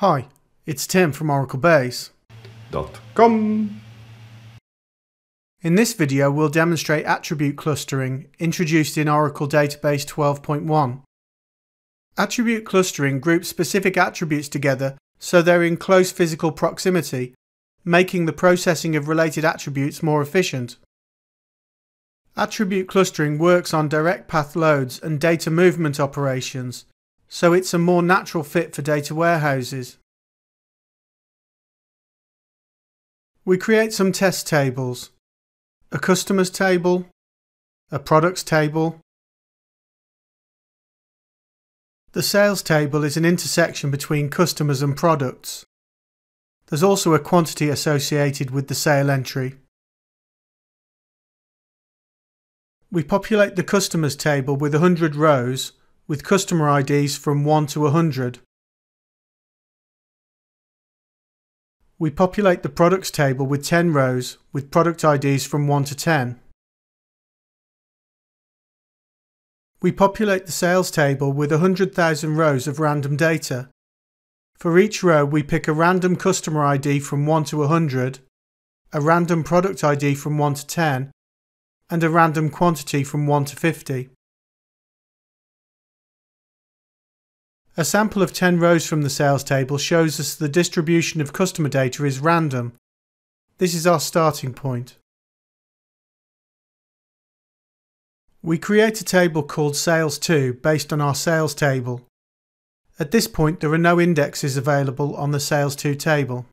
Hi, it's Tim from oraclebase.com. In this video we'll demonstrate attribute clustering introduced in Oracle Database 12.1. Attribute clustering groups specific attributes together so they're in close physical proximity, making the processing of related attributes more efficient. Attribute clustering works on direct path loads and data movement operations, so it's a more natural fit for data warehouses. We create some test tables: a customers table, a products table. The sales table is an intersection between customers and products. There's also a quantity associated with the sale entry. We populate the customers table with 100 rows with customer IDs from 1 to 100. We populate the products table with 10 rows with product IDs from 1 to 10. We populate the sales table with 100,000 rows of random data. For each row we pick a random customer ID from 1 to 100, a random product ID from 1 to 10, and a random quantity from 1 to 50. A sample of 10 rows from the sales table shows us the distribution of customer data is random. This is our starting point. We create a table called Sales2 based on our sales table. At this point there are no indexes available on the Sales2 table.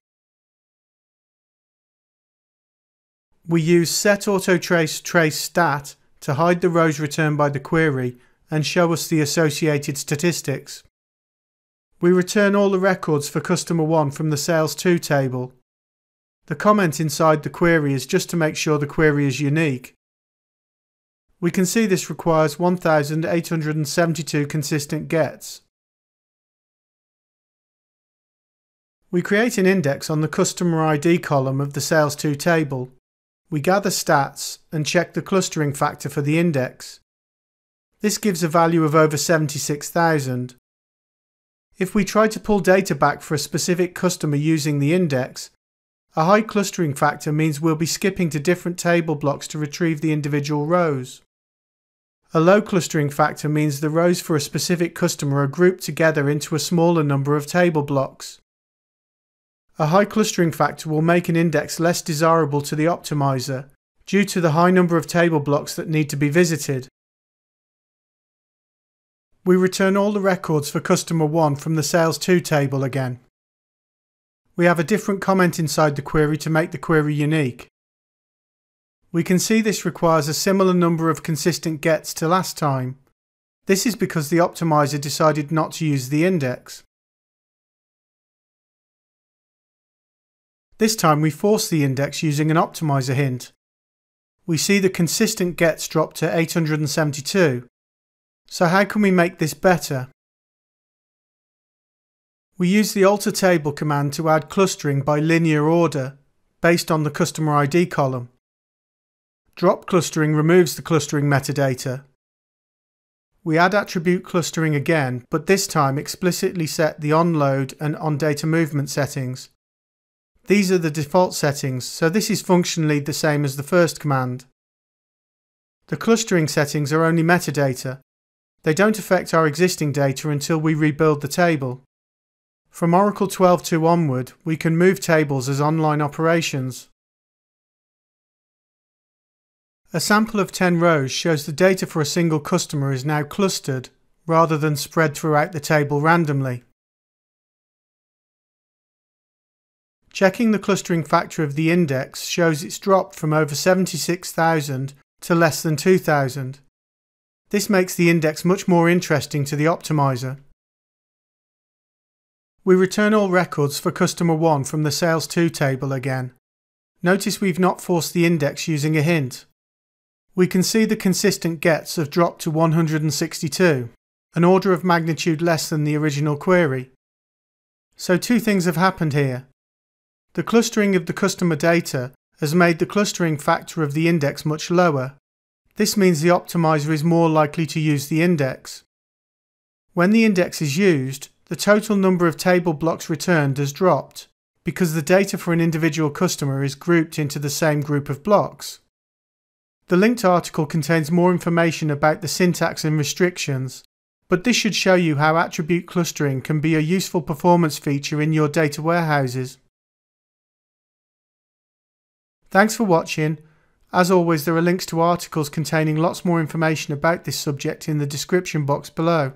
We use setAutoTrace_traceStat to hide the rows returned by the query and show us the associated statistics. We return all the records for customer 1 from the Sales2 table. The comment inside the query is just to make sure the query is unique. We can see this requires 1,872 consistent gets. We create an index on the customer ID column of the Sales2 table. We gather stats and check the clustering factor for the index. This gives a value of over 76,000. If we try to pull data back for a specific customer using the index, a high clustering factor means we'll be skipping to different table blocks to retrieve the individual rows. A low clustering factor means the rows for a specific customer are grouped together into a smaller number of table blocks. A high clustering factor will make an index less desirable to the optimizer due to the high number of table blocks that need to be visited. We return all the records for customer 1 from the Sales2 table again. We have a different comment inside the query to make the query unique. We can see this requires a similar number of consistent gets to last time. This is because the optimizer decided not to use the index. This time we force the index using an optimizer hint. We see the consistent gets drop to 872. So how can we make this better? We use the alter table command to add clustering by linear order based on the customer ID column. Drop clustering removes the clustering metadata. We add attribute clustering again, but this time explicitly set the onload and onDataMovement settings. These are the default settings, so this is functionally the same as the first command. The clustering settings are only metadata. They don't affect our existing data until we rebuild the table. From Oracle 12.2 onward, we can move tables as online operations. A sample of 10 rows shows the data for a single customer is now clustered, rather than spread throughout the table randomly. Checking the clustering factor of the index shows it's dropped from over 76,000 to less than 2,000. This makes the index much more interesting to the optimizer. We return all records for customer 1 from the Sales2 table again. Notice we've not forced the index using a hint. We can see the consistent gets have dropped to 162, an order of magnitude less than the original query. So two things have happened here. The clustering of the customer data has made the clustering factor of the index much lower. This means the optimizer is more likely to use the index. When the index is used, the total number of table blocks returned has dropped, because the data for an individual customer is grouped into the same group of blocks. The linked article contains more information about the syntax and restrictions, but this should show you how attribute clustering can be a useful performance feature in your data warehouses. Thanks for watching. As always, there are links to articles containing lots more information about this subject in the description box below.